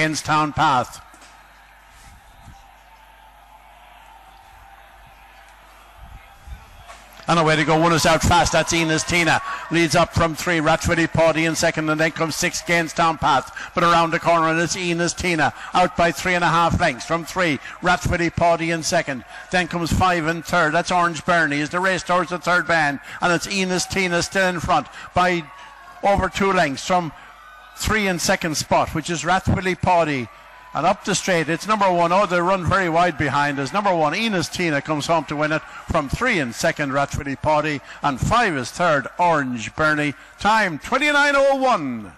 Gainstown Path. And away to go, one is out fast, that's Inas Tina. Leads up from three, Rathvilly Paudie in second, and then comes six, Gainstown Path. But around the corner, and it's Inas Tina, out by 3.5 lengths. From three, Rathvilly Paudie in second. Then comes five and third, that's Orange Bernie, as the race towards the third band. And it's Inas Tina still in front by over 2 lengths from three in second spot, which is Rathvilly Paudie. And up the straight, it's number one. Oh, they run very wide behind us. Number one, Inas Tina comes home to win it. From three in second, Rathvilly Paudie. And five is third, Orange Bernie. Time 29:01.